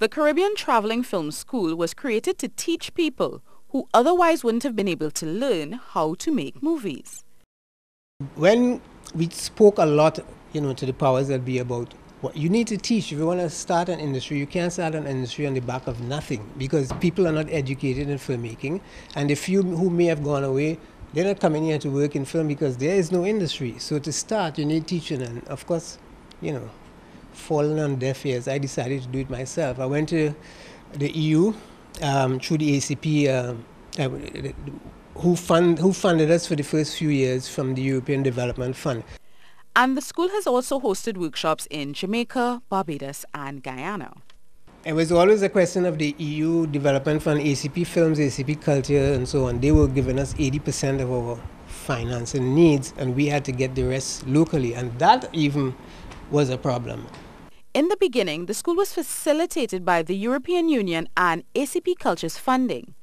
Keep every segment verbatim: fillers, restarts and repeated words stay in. The Caribbean Travelling Film School was created to teach people who otherwise wouldn't have been able to learn how to make movies. When we spoke a lot, you know, to the powers that be about what you need to teach if you want to start an industry, you can't start an industry on the back of nothing, because people are not educated in filmmaking, and the few who may have gone away, they're not coming here to work in film because there is no industry. So to start, you need teaching, and of course, you know, falling on deaf ears, I decided to do it myself. I went to the E U um, through the A C P, um, who, fund, who funded us for the first few years from the European Development Fund. And the school has also hosted workshops in Jamaica, Barbados and Guyana. It was always a question of the E U Development Fund, A C P Films, A C P Cultures and so on. They were giving us eighty percent of our financing needs, and we had to get the rest locally, and that even was a problem. In the beginning, the school was facilitated by the European Union and A C P Cultures funding.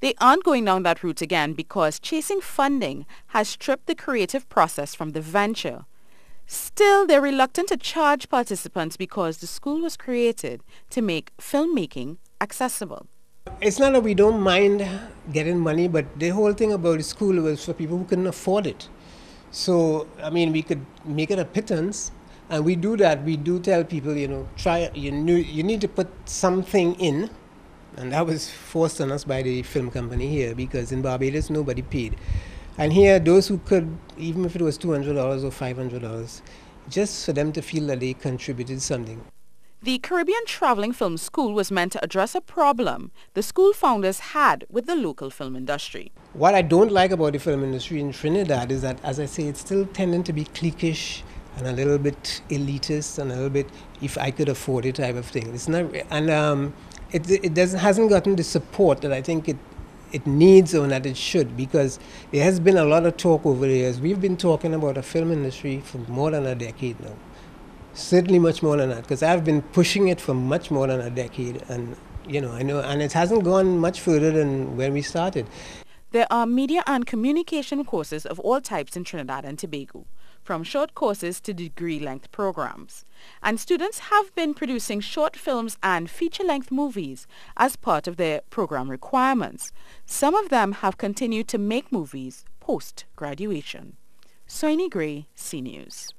They aren't going down that route again because chasing funding has stripped the creative process from the venture. Still, they're reluctant to charge participants because the school was created to make filmmaking accessible. It's not that we don't mind getting money, but the whole thing about the school was for people who couldn't afford it. So, I mean, we could make it a pittance, and we do that. We do tell people, you know, try, you, knew, you need to put something in, and that was forced on us by the film company here, because in Barbados, nobody paid. And here, those who could, even if it was two hundred dollars or five hundred dollars, just for them to feel that they contributed something. The Caribbean Travelling Film School was meant to address a problem the school founders had with the local film industry. What I don't like about the film industry in Trinidad is that, as I say, it's still tending to be cliquish and a little bit elitist and a little bit, if I could afford it, type of thing. It's not, and um, it, it doesn't, hasn't gotten the support that I think it it needs or that it should, because there has been a lot of talk over the years. We've been talking about the film industry for more than a decade now. Certainly much more than that, because I've been pushing it for much more than a decade, and you know, I know, and it hasn't gone much further than when we started. There are media and communication courses of all types in Trinidad and Tobago, from short courses to degree-length programs. And students have been producing short films and feature-length movies as part of their program requirements. Some of them have continued to make movies post-graduation. Soyini Gray, C News.